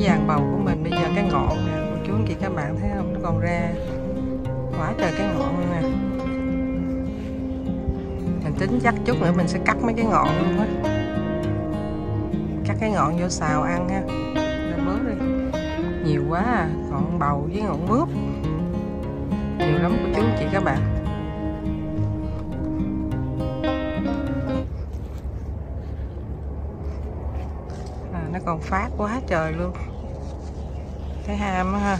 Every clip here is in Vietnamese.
cái vàng bầu của mình. Bây giờ cái ngọn nè, chú anh chị các bạn thấy không, nó còn ra quá trời cái ngọn nè. Mình tính chắc chút nữa mình sẽ cắt mấy cái ngọn luôn á, cắt cái ngọn vô xào ăn ha. Để bớt đi, nhiều quá à, ngọn bầu với ngọn mướp nhiều lắm của chú anh chị các bạn. Nó còn phát quá trời luôn, thấy ham á ha.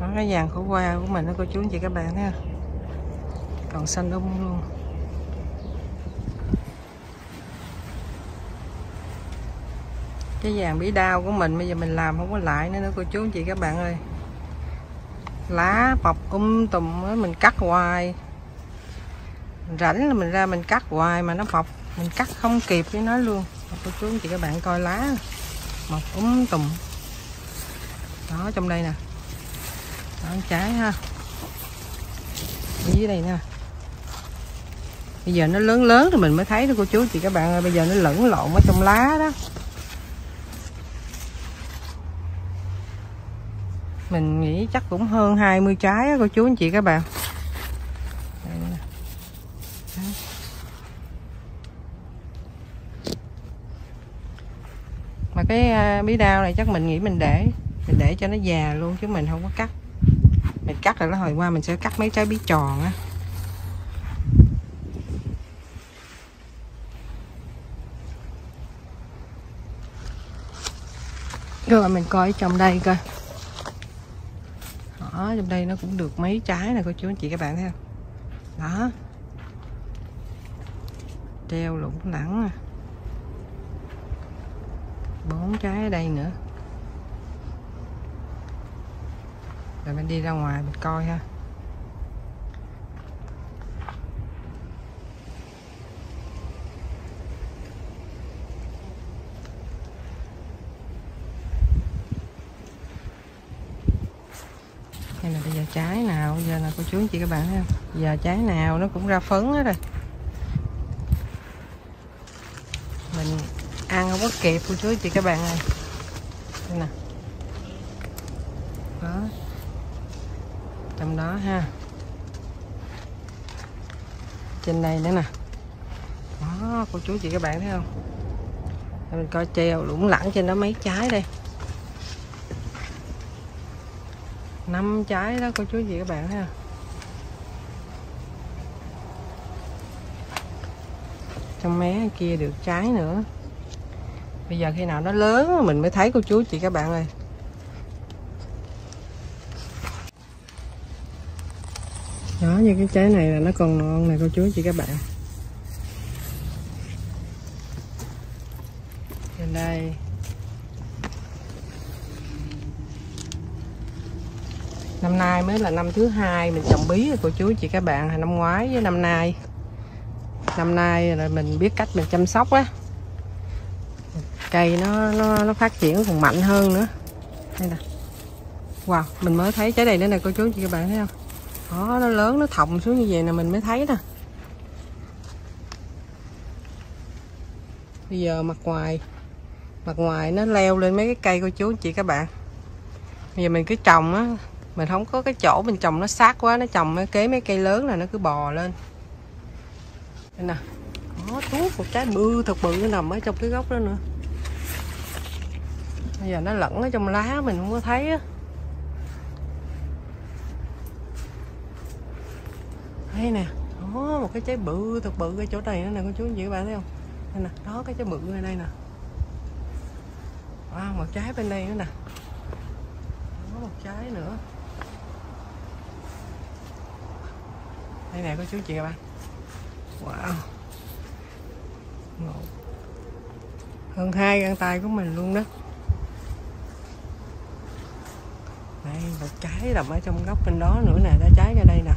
Đó, cái vàng khổ qua của mình đó cô chú anh chị các bạn ha, còn xanh um luôn. Cái vàng bí đao của mình bây giờ mình làm không có lại nữa cô chú anh chị các bạn ơi, lá bọc tùm ấy, mình cắt hoài, rảnh là mình ra mình cắt hoài mà nó mọc, mình cắt không kịp với nó luôn. Cô chú anh chị các bạn coi lá mọc tùm đó trong đây nè, đó trái ha, ở dưới đây nè. Bây giờ nó lớn lớn thì mình mới thấy đó cô chú anh chị các bạn ơi. Bây giờ nó lẫn lộn ở trong lá đó, mình nghĩ chắc cũng hơn 20 trái đó, cô chú anh chị các bạn. Mà cái bí đao này chắc mình nghĩ mình để cho nó già luôn chứ mình không có cắt. Mình cắt rồi nó hồi qua mình sẽ cắt mấy trái bí tròn á. Rồi mình coi trong đây coi. Đó, trong đây nó cũng được mấy trái nè cô chú anh chị các bạn thấy không? Đó, treo lủng lẳng nè, 4 trái ở đây nữa. Rồi mình đi ra ngoài mình coi ha. Đây là bây giờ trái nào, giờ là cô chú anh chị các bạn thấy không? Giờ trái nào nó cũng ra phấn hết rồi. Mình ăn không có kịp cô chú anh chị các bạn ơi. Đây nè. Đó. Trong đó ha. Trên đây nữa nè. Đó, cô chú anh chị các bạn thấy không? Mình coi treo lủng lẳng trên đó mấy trái đây. 5 trái đó cô chú anh chị các bạn ha. Trong mé kia được trái nữa. Bây giờ khi nào nó lớn mình mới thấy cô chú anh chị các bạn ơi. Đó, như cái trái này là nó còn non này cô chú anh chị các bạn. Trên đây năm nay mới là năm thứ hai mình trồng bí rồi cô chú chị các bạn. Năm ngoái với năm nay là mình biết cách mình chăm sóc á, cây nó phát triển còn mạnh hơn nữa. Đây nè, wow, mình mới thấy trái này nữa nè cô chú chị các bạn thấy không? Đó, nó lớn, nó thòng xuống như vậy là mình mới thấy nè. Bây giờ mặt ngoài nó leo lên mấy cái cây cô chú chị các bạn. Bây giờ mình cứ trồng á, mình không có cái chỗ mình trồng nó sát quá, nó trồng kế mấy cây lớn là nó cứ bò lên. Đây nè, nó tuốt một trái bự thật bự, nó nằm ở trong cái gốc đó nữa. Bây giờ nó lẫn ở trong lá mình không có thấy á. Đây nè, đó, một cái trái bự thật bự ở chỗ này nữa nè cô chú anh chị các bạn thấy không? Đây nè, đó cái trái bự ở đây nè. Wow, một trái bên đây nữa nè. Đó, một trái nữa. Đây nè cô chú chị các bạn. Wow, hơn 2 găng tay của mình luôn đó. Đây một trái nằm ở trong góc bên đó nữa nè, ra trái ra đây nè.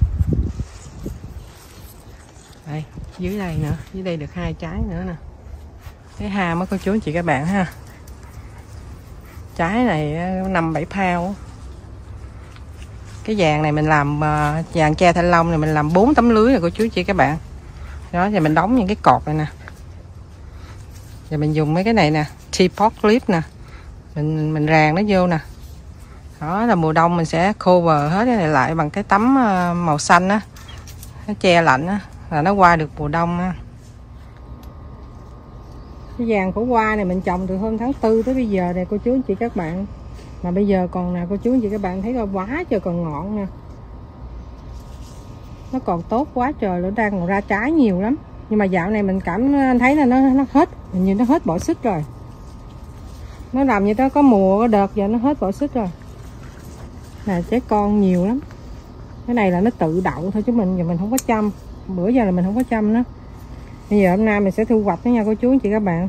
Đây dưới đây nữa, dưới đây được 2 trái nữa nè. Thấy hà mới cô chú chị các bạn ha. Trái này 5-7 pound. Cái vàng này mình làm vàng tre thanh long này mình làm 4 tấm lưới rồi cô chú chị các bạn. Đó, thì mình đóng những cái cột này nè. Giờ mình dùng mấy cái này nè, teapot clip nè, mình ràng nó vô nè. Đó là mùa đông mình sẽ cover hết cái này lại bằng cái tấm màu xanh á, nó che lạnh á, là nó qua được mùa đông á. Cái vàng khổ qua này mình trồng từ hôm tháng 4 tới bây giờ nè cô chú anh chị các bạn. Mà bây giờ còn nè cô chú anh chị các bạn thấy là quá trời còn ngọn nè. Nó còn tốt quá trời, nó đang còn ra trái nhiều lắm. Nhưng mà dạo này mình cảm thấy là nó hết, hình như nó hết bỏ xích rồi. Nó làm như đó có mùa có đợt giờ nó hết bỏ xích rồi. Nè trái con nhiều lắm. Cái này là nó tự đậu thôi chứ mình không có chăm. Bữa giờ là mình không có chăm nó. Bây giờ hôm nay mình sẽ thu hoạch nó nha cô chú anh chị các bạn.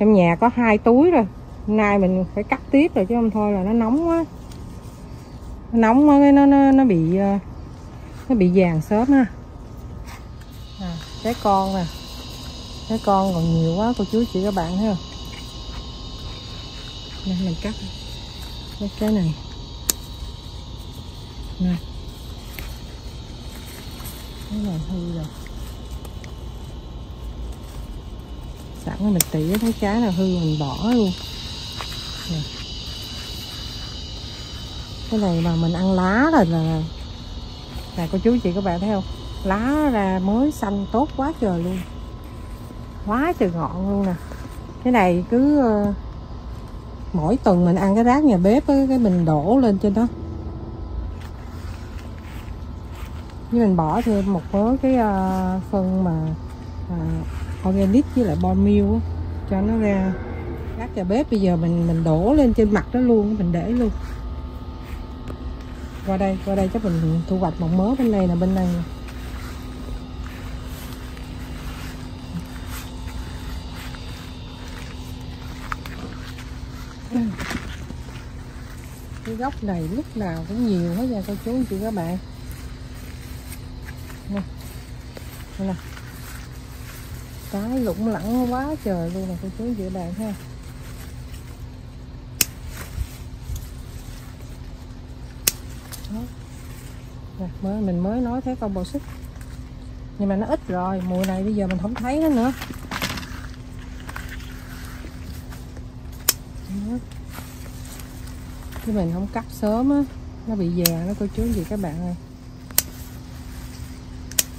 Trong nhà có 2 túi rồi. Hôm nay mình phải cắt tiếp rồi chứ không thôi là nó nóng quá. Nó nóng quá cái nó bị vàng sớm ha. À, trái con nè. Trái con còn nhiều quá cô chú chị các bạn thấy không? Nè mình cắt mấy cái này. Nè. Cái này hư rồi. Sẵn rồi mình tỉa thấy trái nào hư mình bỏ luôn. Nè. Cái này mà mình ăn lá rồi là nè cô chú chị các bạn thấy không, lá ra mới xanh tốt quá trời luôn, quá trời ngọn luôn nè. Cái này cứ mỗi tuần mình ăn cái rác nhà bếp ấy, cái mình đổ lên trên đó như mình bỏ thêm một số cái phân mà organic với lại bone meal á, cho nó ra rác nhà bếp. Bây giờ mình đổ lên trên mặt đó luôn, mình để luôn. Qua đây chắc mình thu hoạch một mớ bên đây là bên đây. Cái gốc này lúc nào cũng nhiều hết nha cô chú anh chị các bạn. Nè. Cái lủng lẳng quá trời luôn nè cô chú anh chị các bạn ha. Mình mới nói thấy con bò xích nhưng mà nó ít rồi, mùa này bây giờ mình không thấy nó nữa. Chứ mình không cắt sớm á, nó bị già nó cô chú gì các bạn ơi.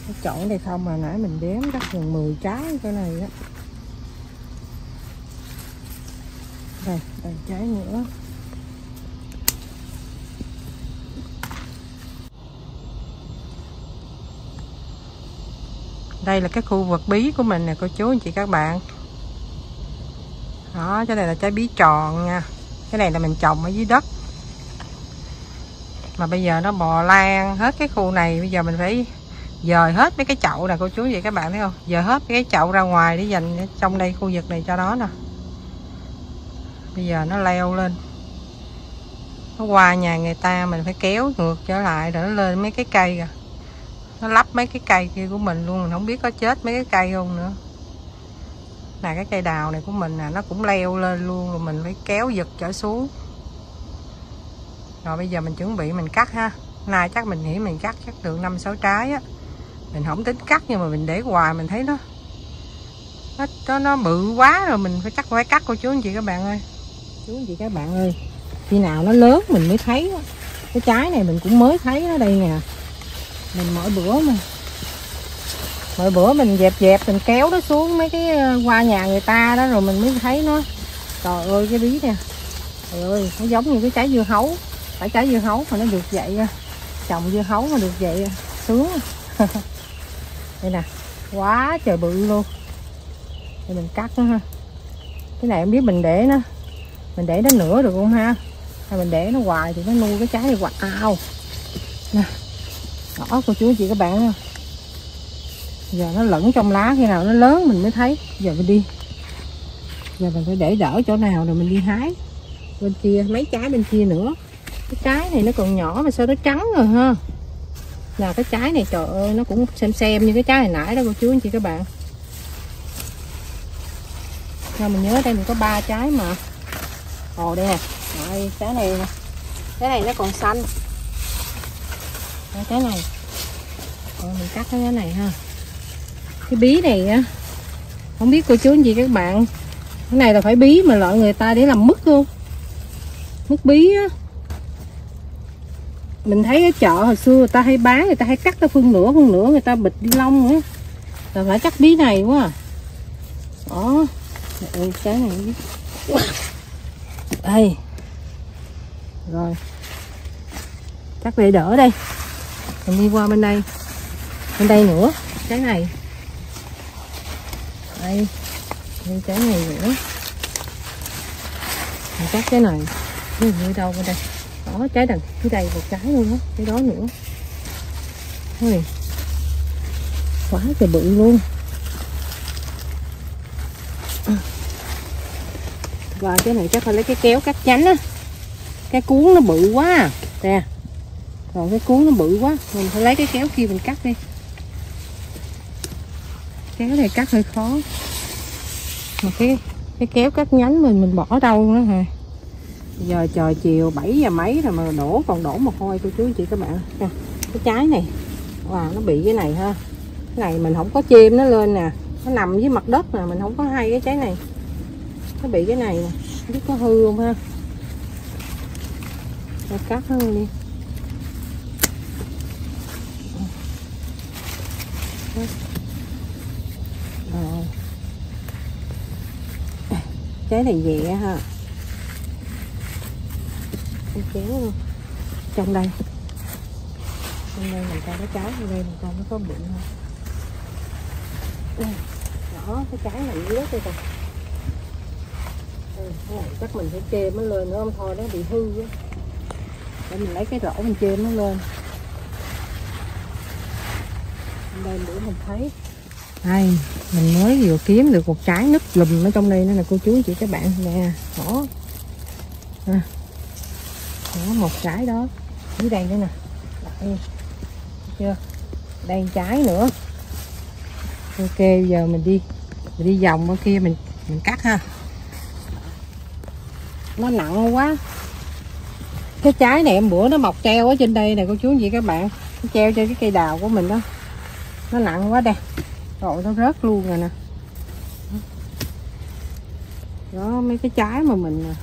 Cái chỗ này không mà nãy mình đếm cắt gần 10 trái cái này đó. Đây, đây trái nữa. Đây là cái khu vực bí của mình nè cô chú anh chị các bạn. Đó, cái này là trái bí tròn nha. Cái này là mình trồng ở dưới đất. Mà bây giờ nó bò lan hết cái khu này. Bây giờ mình phải dời hết mấy cái chậu nè cô chú anh chị các bạn thấy không? Dời hết mấy cái chậu ra ngoài để dành trong đây khu vực này cho nó nè. Bây giờ nó leo lên. Nó qua nhà người ta mình phải kéo ngược trở lại rồi nó lên mấy cái cây kìa. Nó lắp mấy cái cây kia của mình luôn, mình không biết có chết mấy cái cây không nữa. Nè cái cây đào này của mình nè, nó cũng leo lên luôn rồi mình phải kéo giật trở xuống. Rồi bây giờ mình chuẩn bị mình cắt ha. Nay chắc mình nghĩ mình cắt chắc được 5-6 trái á. Mình không tính cắt nhưng mà mình để hoài mình thấy nó bự quá rồi mình phải cắt cô chú anh chị các bạn ơi. Chú anh chị các bạn ơi. Khi nào nó lớn mình mới thấy đó. Cái trái này mình cũng mới thấy nó đây nè. Mình mỗi bữa mình dẹp mình kéo nó xuống mấy cái qua nhà người ta đó rồi mình mới thấy nó. Trời ơi cái bí nè, trời ơi nó giống như cái trái dưa hấu, phải trái dưa hấu mà nó được vậy, trồng dưa hấu mà được vậy sướng. Đây nè, quá trời bự luôn. Để mình cắt nó ha. Cái này không biết mình để nó nửa được không ha, hay mình để nó hoài thì nó nuôi cái trái này hoài. Ao nè đó cô chú chị các bạn. Giờ nó lẫn trong lá, khi nào nó lớn mình mới thấy. Giờ mình đi, giờ mình phải để đỡ chỗ nào rồi mình đi hái. Bên kia mấy trái bên kia nữa. Cái trái này nó còn nhỏ mà sao nó trắng rồi ha. Là cái trái này trời ơi nó cũng xem như cái trái hồi nãy đó cô chú anh chị các bạn. Rồi mình nhớ đây mình có 3 trái mà. Ồ đây nè, trái này nè. Cái này nó còn xanh. Cái này rồi mình cắt cái này ha. Cái bí này á Không biết cô chú anh chị các bạn, cái này là phải bí mà loại người ta để làm mứt luôn. Mứt bí á, mình thấy ở chợ hồi xưa người ta hay bán, người ta hay cắt tới phân nửa người ta bịch đi lông nữa. Là phải cắt bí này quá à. Đó. Ơi, cái này đây. Rồi. Cắt để đỡ đây. Mình đi qua bên đây. Bên đây nữa, cái này. Đây. Cái này nữa. Mình cắt cái này. Cái này đâu bên đây. Đó, trái đằng dưới đây một trái luôn đó, cái đó nữa. Ôi, quá trời bự luôn. Và cái này chắc phải lấy cái kéo cắt nhánh á. Cái cuốn nó bự quá à. Nè. Còn cái cuốn nó bự quá, mình phải lấy cái kéo kia mình cắt đi. Kéo này cắt hơi khó. Mà cái kéo cắt nhánh mình bỏ đâu nữa hả? Giờ trời chiều 7 giờ mấy rồi mà còn đổ mồ hôi cô chú anh chị các bạn. Nè, cái trái này wow, nó bị cái này ha. Cái này mình không có chêm nó lên nè, nó nằm dưới mặt đất nè, mình không có hay cái trái này. Nó bị cái này nè, không biết có hư không ha. Rồi cắt nó đi. Rồi. Trái này dẻ ha. Kéo luôn. Trong đây mình coi cái trái ở đây mình coi nó có bự không. Đó, cái trái này yếu rồi kìa. Chắc mình phải chêm nó lên nữa, không thôi nó bị hư á. Để mình lấy cái rổ mình chêm nó lên. Đây bữa mình thấy. Đây, mình mới vừa kiếm được một trái nứt lùm ở trong đây nữa nè cô chú chị các bạn nè. Đó. À. Đó, một trái đó dưới đây nữa nè, đây chưa, đây trái nữa. Ok, giờ mình đi vòng ở kia mình cắt ha. Nó nặng quá. Cái trái này hôm bữa nó mọc treo ở trên đây nè cô chú anh chị các bạn, nó treo trên cái cây đào của mình đó. Nó nặng quá đây, rồi nó rớt luôn rồi nè. Đó, mấy cái trái mà mình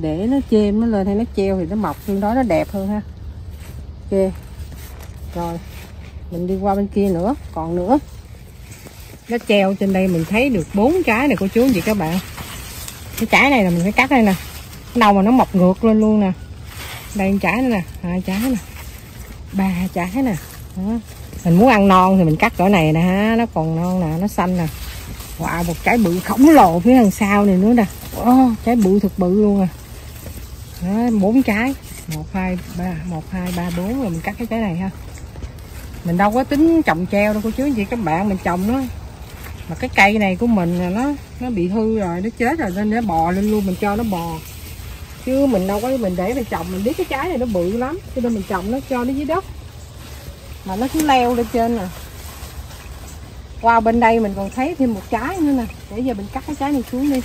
để nó chêm nó lên hay nó treo thì nó mọc trên đó nó đẹp hơn ha. Ok, rồi mình đi qua bên kia nữa, còn nữa. Nó treo trên đây mình thấy được 4 trái này cô chú anh chị các bạn. Cái trái này là mình phải cắt đây nè, đầu mà nó mọc ngược lên luôn nè. Đây một trái nữa nè, 2 trái nè, 3 trái nè. Đó. Mình muốn ăn non thì mình cắt cỡ này nè ha, nó còn non nè, nó xanh nè. Wow, một trái bự khổng lồ phía đằng sau này nữa nè. Wow, trái bự thật bự luôn à. Đó, 4 trái. 1, 2, 3, 4 rồi mình cắt cái trái này ha. Mình đâu có tính trồng treo đâu cô chú anh chị các bạn, mình trồng nó. Mà cái cây này của mình là nó bị hư rồi, nó chết rồi nên nó bò lên luôn, mình cho nó bò. Chứ mình đâu có, mình để mình trồng, mình biết cái trái này nó bự lắm, cho nên mình trồng nó cho nó dưới đất. Mà nó cứ leo lên trên nè. Qua bên đây mình còn thấy thêm một trái nữa nè. Để giờ mình cắt cái trái này xuống đi.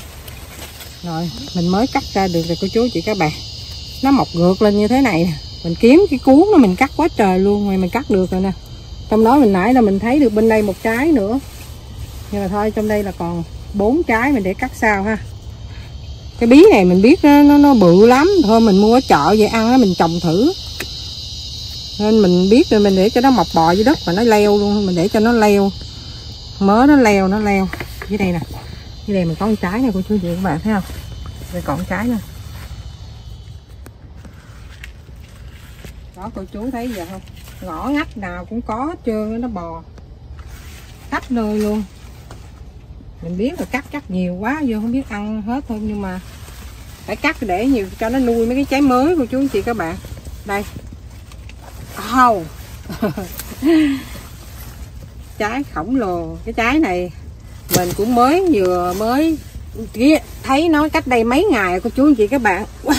Rồi mình mới cắt ra được rồi cô chú chị các bạn. Nó mọc ngược lên như thế này nè. Mình kiếm cái cuốn nó mình cắt quá trời luôn mà mình cắt được rồi nè. Trong đó mình nãy là mình thấy được bên đây một trái nữa. Nhưng mà thôi, trong đây là còn 4 trái mình để cắt sao ha. Cái bí này mình biết nó bự lắm. Thôi mình mua ở chợ về ăn đó, mình trồng thử. Nên mình biết rồi, mình để cho nó mọc bò dưới đất và nó leo luôn. Mình để cho nó leo. Mớ nó leo dưới đây nè. Dưới đây mình có một trái này cô chú chị các bạn thấy không? Đây còn trái nữa. Đó cô chú thấy giờ không? Ngõ ngách nào cũng có hết trơn, nó bò khắp nơi luôn. Mình biết là cắt nhiều quá vô không biết ăn hết thôi, nhưng mà phải cắt để nhiều cho nó nuôi mấy cái trái mới cô chú anh chị các bạn. Đây. Oh. Trái khổng lồ. Cái trái này mình cũng vừa mới thấy nó cách đây mấy ngày cô chú anh chị các bạn. Wow.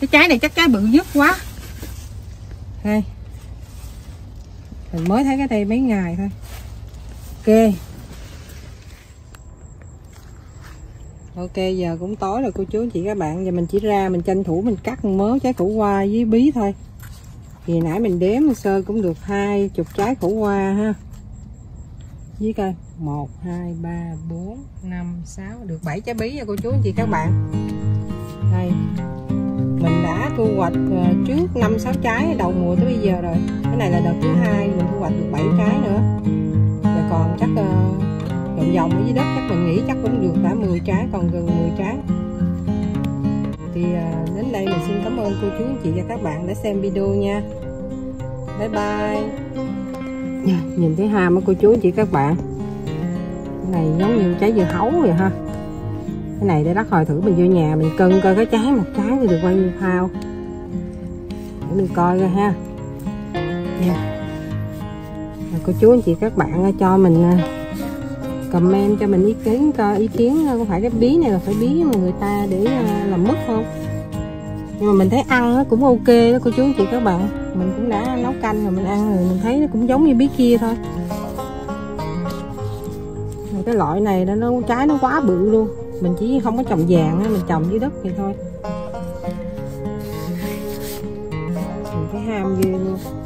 Cái trái này chắc trái bự nhất quá. Đây. Mình mới thấy cái đây mấy ngày thôi. Ok. Ok, giờ cũng tối rồi cô chú anh chị các bạn. Giờ mình chỉ ra mình tranh thủ mình cắt mớ trái củ khoai với bí thôi. Thì nãy mình đếm sơ cũng được 20 trái củ khoai ha. Dưới coi 1 2 3 4 5 6 được 7 trái bí nha cô chú anh chị các bạn. Đây, mình đã thu hoạch trước 5-6 trái đầu mùa tới bây giờ rồi. Cái này là đợt thứ 2 mình thu hoạch được 7 trái nữa. Rồi còn chắc vòng vòng ở dưới đất chắc mình nghĩ chắc cũng được cả 10 trái, còn gần 10 trái. Thì đến đây mình xin cảm ơn cô chú anh chị và các bạn đã xem video nha. Bye bye. Nhìn thấy ham á cô chú chị các bạn. Cái này giống như trái dưa hấu vậy ha. Cái này để lát hồi thử mình vô nhà mình cân coi cái trái một trái thì được bao nhiêu phao. Để mình coi coi ha. Cô chú anh chị các bạn cho mình comment cho mình ý kiến coi, ý kiến có phải cái bí này là phải bí mà người ta để làm mứt không. Nhưng mà mình thấy ăn nó cũng ok đó cô chú anh chị các bạn. Mình cũng đã nấu canh rồi mình ăn rồi, mình thấy nó cũng giống như bí kia thôi. Mà cái loại này nó trái nó quá bự luôn, mình chỉ không có trồng vàng, mình trồng dưới đất thì thôi. Mình phải ham ghê luôn.